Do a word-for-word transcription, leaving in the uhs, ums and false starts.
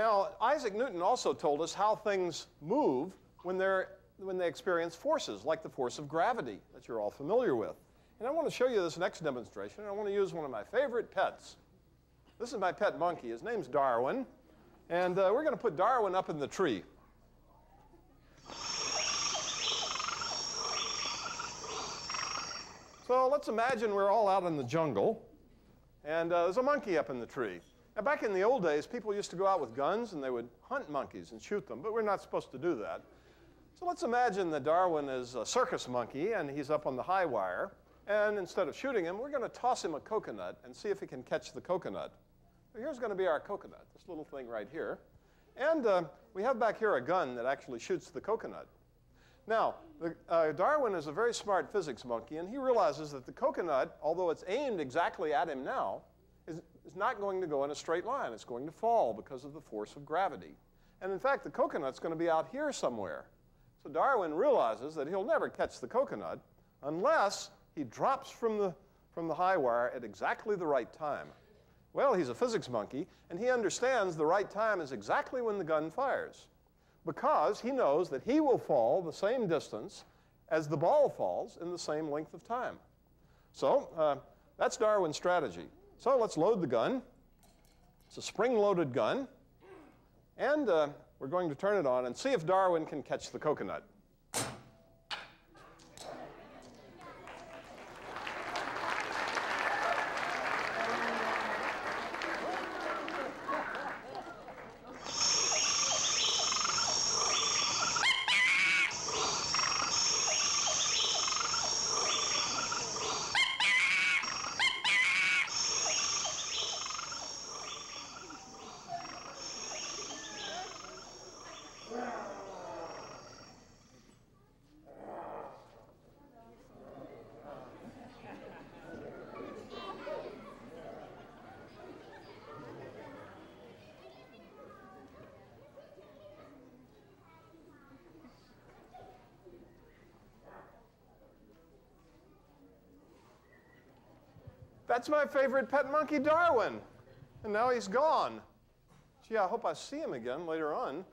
Now, Isaac Newton also told us how things move when, they're, when they experience forces, like the force of gravity that you're all familiar with. And I want to show you this next demonstration. I want to use one of my favorite pets. This is my pet monkey. His name's Darwin. And uh, we're going to put Darwin up in the tree. So let's imagine we're all out in the jungle, and uh, there's a monkey up in the tree. Now, back in the old days, people used to go out with guns, and they would hunt monkeys and shoot them, but we're not supposed to do that. So let's imagine that Darwin is a circus monkey, and he's up on the high wire. And instead of shooting him, we're going to toss him a coconut and see if he can catch the coconut. So here's going to be our coconut, this little thing right here. And uh, we have back here a gun that actually shoots the coconut. Now, the, uh, Darwin is a very smart physics monkey, and he realizes that the coconut, although it's aimed exactly at him now, is, is not going to go in a straight line. It's going to fall because of the force of gravity. And in fact, the coconut's going to be out here somewhere. So Darwin realizes that he'll never catch the coconut unless he drops from the, from the high wire at exactly the right time. Well, he's a physics monkey, and he understands the right time is exactly when the gun fires, because he knows that he will fall the same distance as the ball falls in the same length of time. So uh, that's Darwin's strategy. So let's load the gun. It's a spring-loaded gun. And uh, we're going to turn it on and see if Darwin can catch the coconut. That's my favorite pet monkey, Darwin. And now he's gone. Gee, I hope I see him again later on.